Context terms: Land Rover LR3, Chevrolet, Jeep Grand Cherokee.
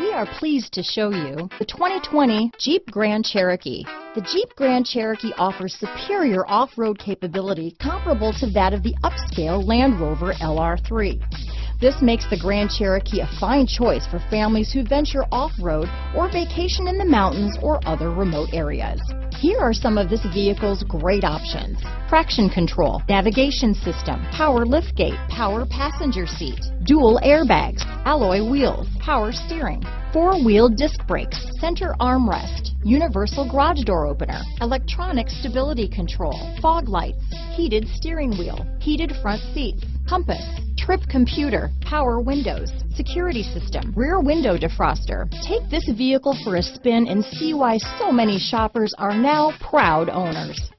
We are pleased to show you the 2020 Jeep Grand Cherokee. The Jeep Grand Cherokee offers superior off-road capability comparable to that of the upscale Land Rover LR3. This makes the Grand Cherokee a fine choice for families who venture off-road or vacation in the mountains or other remote areas. Here are some of this vehicle's great options: traction control, navigation system, power liftgate, power passenger seat, dual airbags, alloy wheels, power steering, four-wheel disc brakes, center armrest, universal garage door opener, electronic stability control, fog lights, heated steering wheel, heated front seats, compass, trip computer, power windows, security system, rear window defroster. Take this vehicle for a spin and see why so many shoppers are now proud owners.